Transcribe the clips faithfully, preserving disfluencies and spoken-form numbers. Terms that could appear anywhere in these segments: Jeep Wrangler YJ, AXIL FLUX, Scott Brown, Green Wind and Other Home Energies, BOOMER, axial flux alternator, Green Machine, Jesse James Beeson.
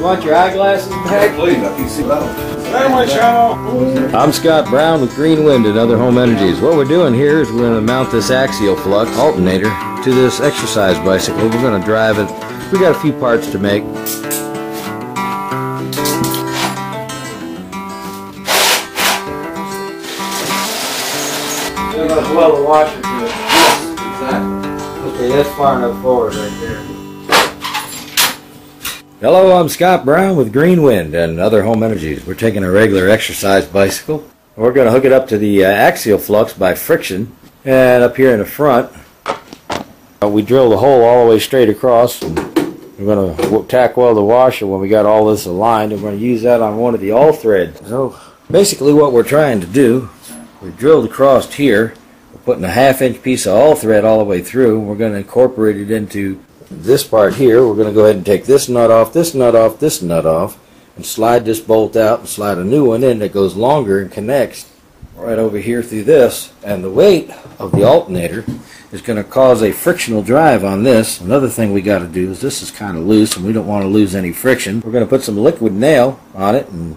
Want your eyeglasses back? I'm Scott Brown with Green Wind and Other Home Energies. What we're doing here is we're going to mount this axial flux alternator to this exercise bicycle. We're going to drive it. We got a few parts to make. Well, wash it. Exactly. Okay, that's far enough forward right there. Hello, I'm Scott Brown with Green Wind and Other Home Energies. We're taking a regular exercise bicycle. We're going to hook it up to the uh, axial flux by friction. And up here in the front, uh, we drill the hole all the way straight across. And we're going to tack weld the washer when we got all this aligned. And we're going to use that on one of the awl threads. So basically what we're trying to do, we've drilled across here. We're putting a half inch piece of awl thread all the way through. And we're going to incorporate it into this part here. We're going to go ahead and take this nut off, this nut off, this nut off, and slide this bolt out and slide a new one in that goes longer and connects right over here through this. And the weight of the alternator is going to cause a frictional drive on this. Another thing we got to do is this is kind of loose and we don't want to lose any friction. We're going to put some liquid nail on it and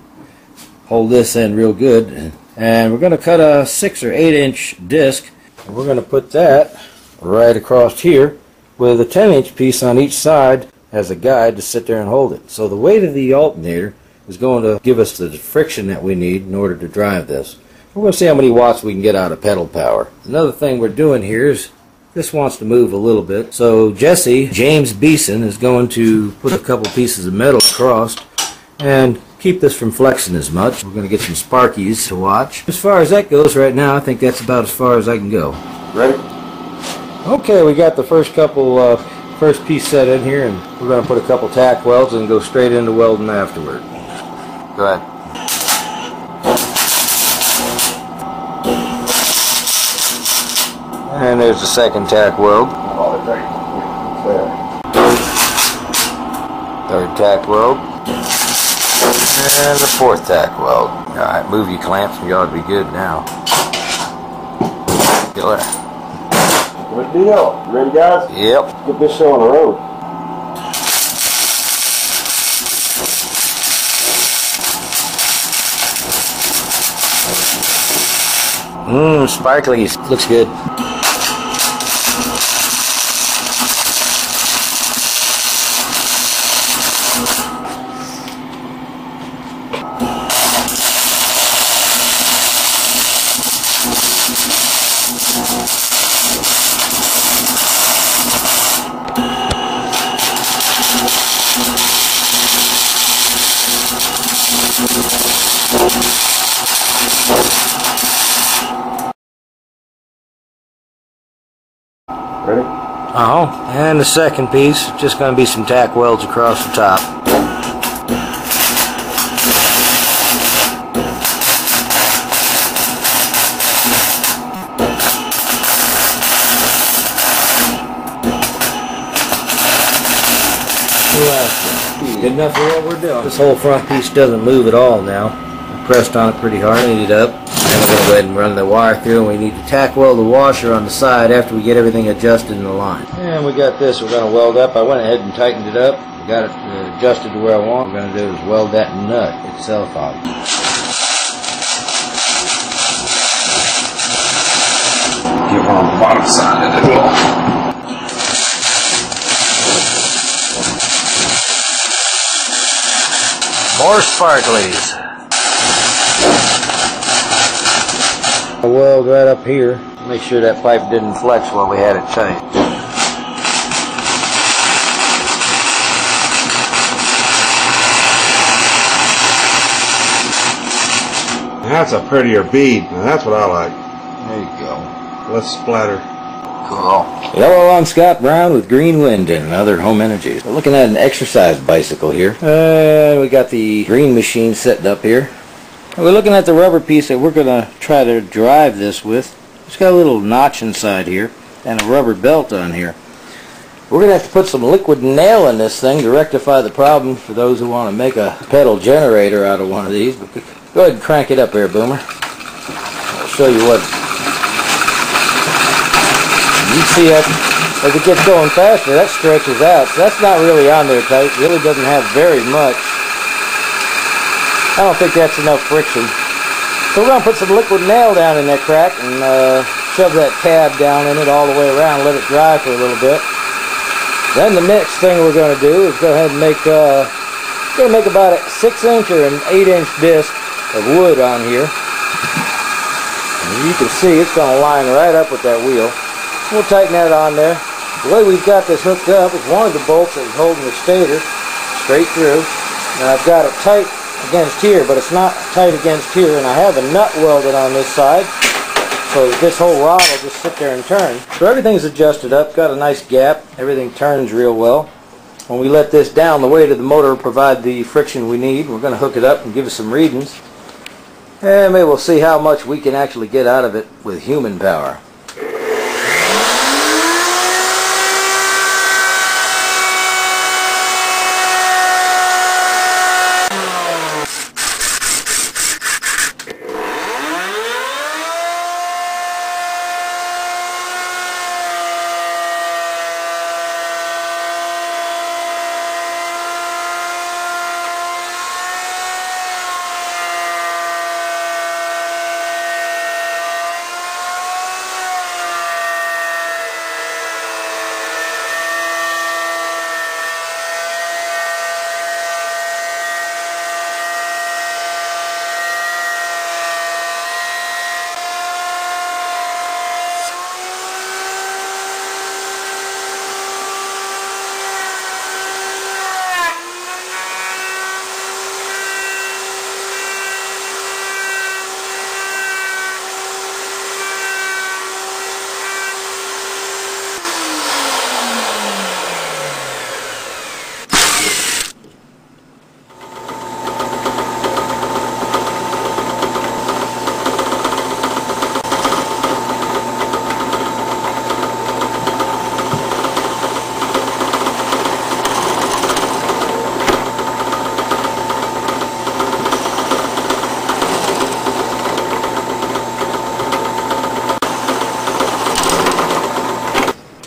hold this in real good. And we're going to cut a six or eight inch disc and we're going to put that right across here with a ten inch piece on each side as a guide to sit there and hold it. So the weight of the alternator is going to give us the friction that we need in order to drive this. We're going to see how many watts we can get out of pedal power. Another thing we're doing here is this wants to move a little bit. So Jesse James Beeson is going to put a couple pieces of metal across and keep this from flexing as much. We're going to get some sparkies to watch. As far as that goes right now, I think that's about as far as I can go. Ready? Okay, we got the first couple, uh, first piece set in here, and we're going to put a couple tack welds and go straight into welding afterward. Go ahead. And there's the second tack weld. Third tack weld. And the fourth tack weld. Alright, move your clamps and you ought to be good now. Go ahead. Good deal. You ready, guys? Yep. Get this show on the road. Mmm, sparkly. Looks good. Ready? Uh-huh. And the second piece, just going to be some tack welds across the top. Good enough for what we're doing. This whole front piece doesn't move at all now. I pressed on it pretty hard, heated it up. And we're going to go ahead and run the wire through, and we need to tack weld the washer on the side after we get everything adjusted in the line. And we got this, we're going to weld up. I went ahead and tightened it up, got it adjusted to where I want. What we're going to do is weld that nut itself out. Get one on the bottom side and it will. More sparklies. I weld right up here. Make sure that pipe didn't flex while we had it tight. That's a prettier bead. Now that's what I like. There you go. Let's splatter. Cool. Hello, I'm Scott Brown with Green Wind and Other Home Energies. We're looking at an exercise bicycle here. And uh, we got the green machine setting up here. And we're looking at the rubber piece that we're going to try to drive this with. It's got a little notch inside here and a rubber belt on here. We're going to have to put some liquid nail in this thing to rectify the problem for those who want to make a pedal generator out of one of these. But go ahead and crank it up here, Boomer. I'll show you what. You see it, as it gets going faster, that stretches out. So that's not really on there tight. It really doesn't have very much. I don't think that's enough friction. So we're going to put some liquid nail down in that crack and uh, shove that tab down in it all the way around, let it dry for a little bit. Then the next thing we're going to do is go ahead and make uh, going to make about a six inch or an eight inch disc of wood on here. As you can see, it's going to line right up with that wheel. We'll tighten that on there. The way we've got this hooked up is one of the bolts that is holding the stator straight through. And I've got it tight against here, but it's not tight against here, and I have a nut welded on this side, so this whole rod will just sit there and turn. So everything's adjusted up, got a nice gap, everything turns real well. When we let this down, the weight of the motor will provide the friction we need. We're going to hook it up and give it some readings, and maybe we'll see how much we can actually get out of it with human power.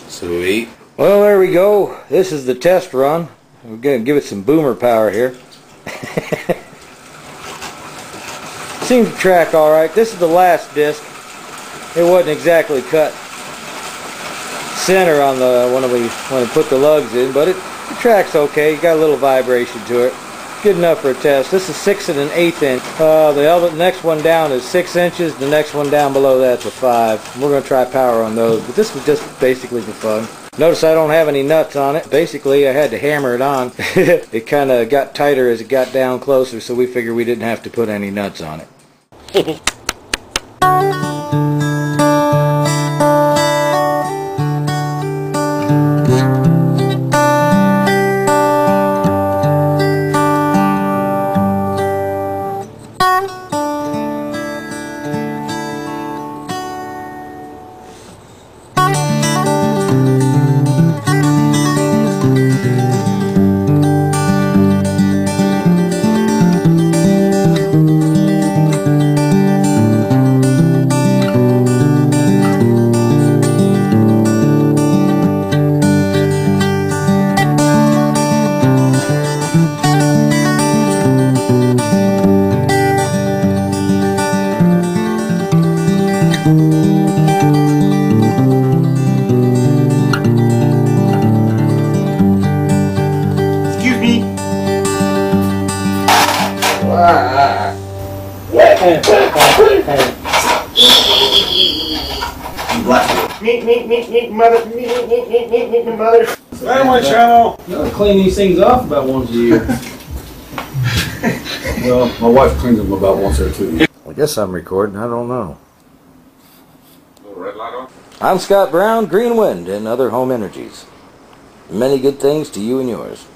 Sweet. Well, there we go. This is the test run. We're going to give it some boomer power here. Seems to track all right. This is the last disc. It wasn't exactly cut center on the when we when we put the lugs in, but it, it tracks okay. You got a little vibration to it. Good enough for a test. This is six and an eighth inch. Uh, the other next one down is six inches. The next one down below that's a five. We're going to try power on those, but this was just basically for fun. Notice I don't have any nuts on it. Basically, I had to hammer it on. It kind of got tighter as it got down closer, so we figured we didn't have to put any nuts on it. Meet, meet, meet, meet, mother, meet, meet, meet, meet, meet, meet, mother. Right on my channel. You gotta clean these things off about once a year. Well, my wife cleans them about once or two years. I guess I'm recording. I don't know. Little red light on. I'm Scott Brown, Green Wind and Other Home Energies. Many good things to you and yours.